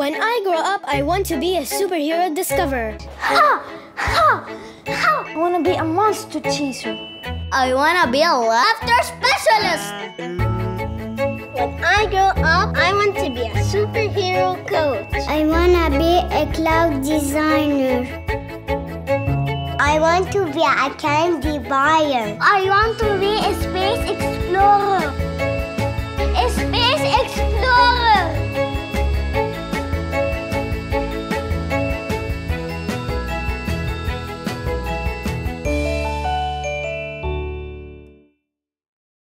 When I grow up, I want to be a superhero discoverer. Ha! Ha! Ha! I want to be a monster chaser. I want to be a laughter specialist. When I grow up, I want to be a superhero coach. I want to be a cloud designer. I want to be a candy buyer. I want to be a space explorer.